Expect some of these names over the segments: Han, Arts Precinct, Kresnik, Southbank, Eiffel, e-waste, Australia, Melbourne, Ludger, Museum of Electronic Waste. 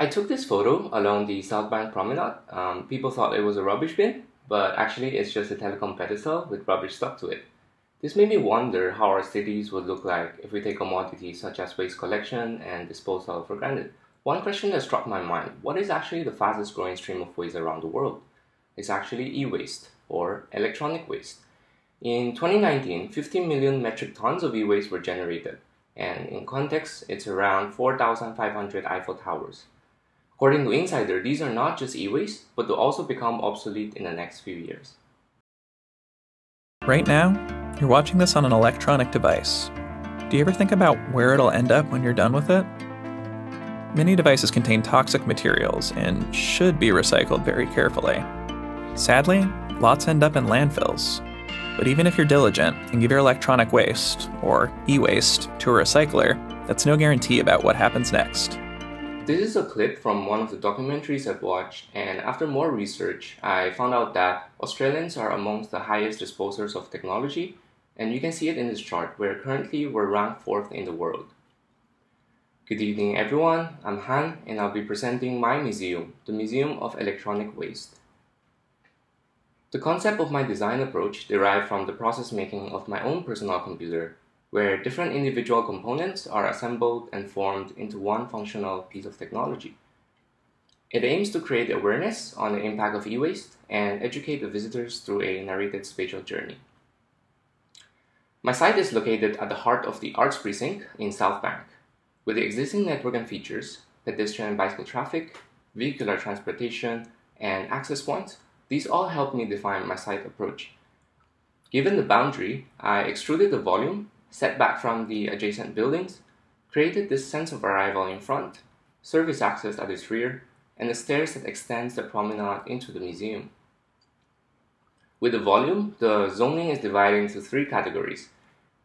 I took this photo along the Southbank promenade. People thought it was a rubbish bin, but actually it's just a telecom pedestal with rubbish stuck to it. This made me wonder how our cities would look like if we take commodities such as waste collection and disposal for granted. One question that struck my mind, what is actually the fastest growing stream of waste around the world? It's actually e-waste, or electronic waste. In 2019, 15 million metric tons of e-waste were generated, and in context, it's around 4,500 Eiffel Towers. According to Insider, these are not just e-waste, but will also become obsolete in the next few years. Right now, you're watching this on an electronic device. Do you ever think about where it'll end up when you're done with it? Many devices contain toxic materials and should be recycled very carefully. Sadly, lots end up in landfills. But even if you're diligent and give your electronic waste, or e-waste, to a recycler, that's no guarantee about what happens next. This is a clip from one of the documentaries I've watched, and after more research, I found out that Australians are amongst the highest disposers of technology, and you can see it in this chart, where currently we're ranked 4th in the world. Good evening everyone, I'm Han, and I'll be presenting my museum, the Museum of Electronic Waste. The concept of my design approach derived from the process making of my own personal computer, where different individual components are assembled and formed into one functional piece of technology. It aims to create awareness on the impact of e-waste and educate the visitors through a narrated spatial journey. My site is located at the heart of the Arts Precinct in Southbank. With the existing network and features, pedestrian and bicycle traffic, vehicular transportation, and access points, these all help me define my site approach. Given the boundary, I extruded the volume, set back from the adjacent buildings, created this sense of arrival in front, service access at its rear, and the stairs that extends the promenade into the museum. With the volume, the zoning is divided into three categories: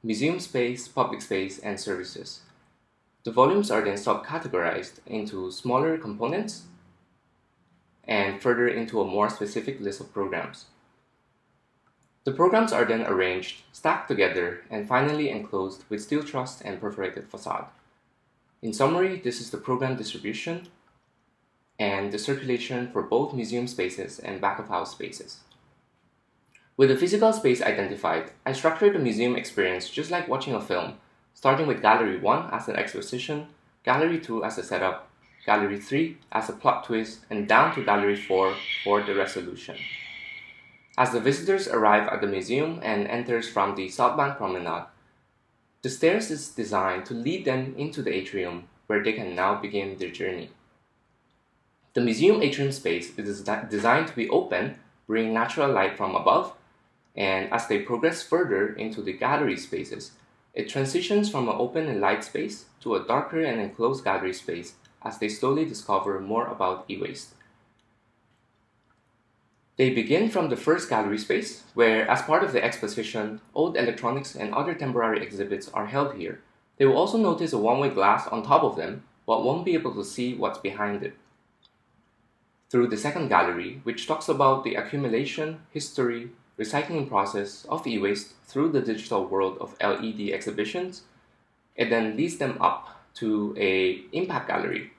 museum space, public space, and services. The volumes are then sub-categorized into smaller components and further into a more specific list of programs. The programs are then arranged, stacked together, and finally enclosed with steel truss and perforated facade. In summary, this is the program distribution and the circulation for both museum spaces and back-of-house spaces. With the physical space identified, I structured the museum experience just like watching a film, starting with Gallery 1 as an exposition, Gallery 2 as a setup, Gallery 3 as a plot twist, and down to Gallery 4 for the resolution. As the visitors arrive at the museum and enters from the Southbank promenade, the stairs is designed to lead them into the atrium where they can now begin their journey. The museum atrium space is designed to be open, bringing natural light from above, and as they progress further into the gallery spaces, it transitions from an open and light space to a darker and enclosed gallery space as they slowly discover more about e-waste. They begin from the first gallery space, where, as part of the exposition, old electronics and other temporary exhibits are held here. They will also notice a one-way glass on top of them, but won't be able to see what's behind it. Through the second gallery, which talks about the accumulation, history, recycling process of e-waste through the digital world of LED exhibitions, it then leads them up to an impact gallery,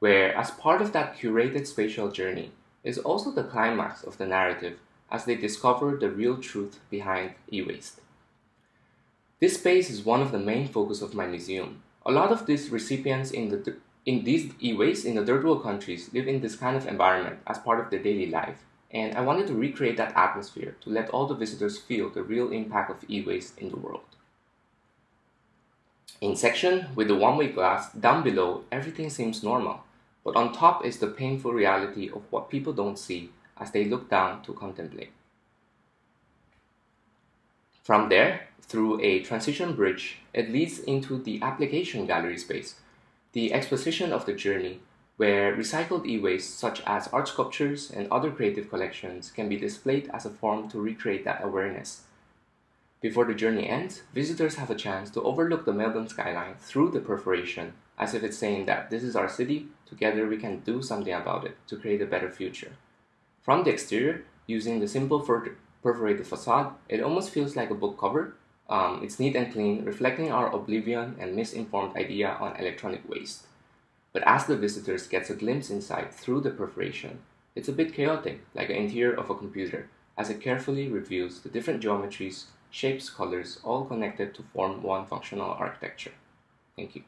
where, as part of that curated spatial journey, is also the climax of the narrative as they discover the real truth behind e-waste. This space is one of the main focus of my museum. A lot of these recipients in these e-waste in the third world countries live in this kind of environment as part of their daily life, and I wanted to recreate that atmosphere to let all the visitors feel the real impact of e-waste in the world. In section with the one-way glass, down below everything seems normal. But on top is the painful reality of what people don't see as they look down to contemplate. From there, through a transition bridge, it leads into the application gallery space, the exposition of the journey, where recycled e-waste such as art sculptures and other creative collections can be displayed as a form to recreate that awareness. Before the journey ends, visitors have a chance to overlook the Melbourne skyline through the perforation, as if it's saying that this is our city, together we can do something about it to create a better future. From the exterior, using the simple perforated facade, it almost feels like a book cover. It's neat and clean, reflecting our oblivion and misinformed idea on electronic waste. But as the visitors gets a glimpse inside through the perforation, it's a bit chaotic, like the interior of a computer, as it carefully reveals the different geometries, shapes, colors, all connected to form one functional architecture. Thank you.